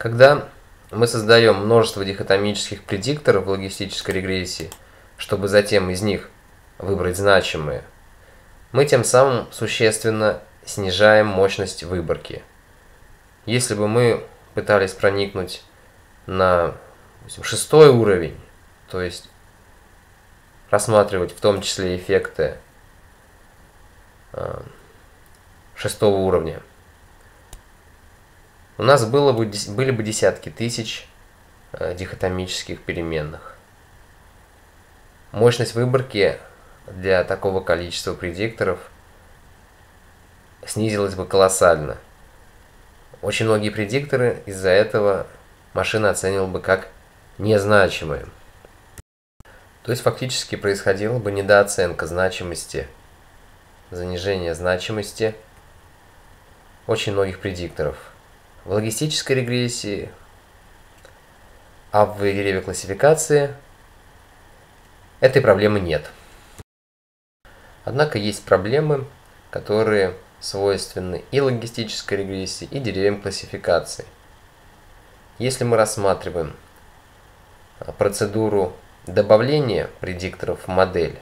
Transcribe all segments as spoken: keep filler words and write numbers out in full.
Когда мы создаем множество дихотомических предикторов логистической регрессии, чтобы затем из них выбрать значимые, мы тем самым существенно снижаем мощность выборки. Если бы мы пытались проникнуть на шестой уровень, то есть рассматривать в том числе эффекты шестого уровня, у нас было бы, были бы десятки тысяч дихотомических переменных. Мощность выборки для такого количества предикторов снизилась бы колоссально. Очень многие предикторы из-за этого машина оценивала бы как незначимые. То есть фактически происходила бы недооценка значимости, занижение значимости очень многих предикторов. В логистической регрессии абвы деревья классификации этой проблемы нет. Однако есть проблемы, которые свойственны и логистической регрессии, и деревьям классификации. Если мы рассматриваем процедуру добавления предикторов в модель,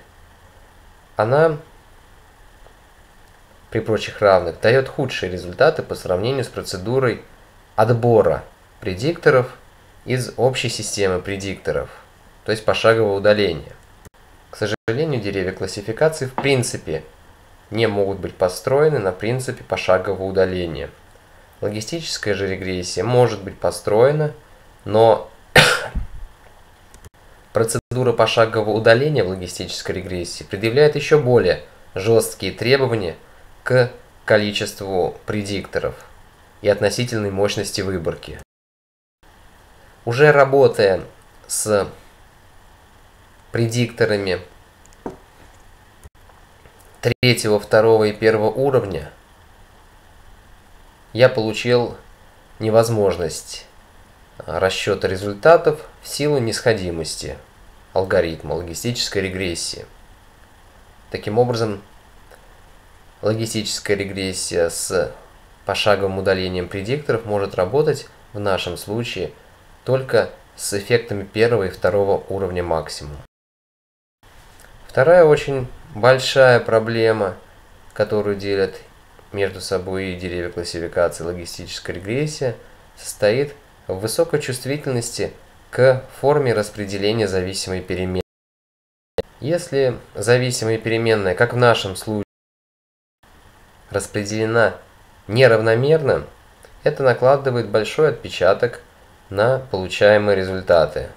она при прочих равных дает худшие результаты по сравнению с процедурой отбора предикторов из общей системы предикторов, то есть пошагового удаления. К сожалению, деревья классификации в принципе не могут быть построены на принципе пошагового удаления. Логистическая же регрессия может быть построена, но процедура пошагового удаления в логистической регрессии предъявляет еще более жесткие требования к количеству предикторов и относительной мощности выборки. Уже работая с предикторами третьего, второго и первого уровня, я получил невозможность расчета результатов в силу нисходимости алгоритма логистической регрессии. Таким образом, логистическая регрессия с пошаговым удалением предикторов может работать в нашем случае только с эффектами первого и второго уровня максимум. Вторая очень большая проблема, которую делят между собой и деревья классификации логистическая регрессия, состоит в высокой чувствительности к форме распределения зависимой переменной. Если зависимая переменная, как в нашем случае, распределена неравномерно, это накладывает большой отпечаток на получаемые результаты.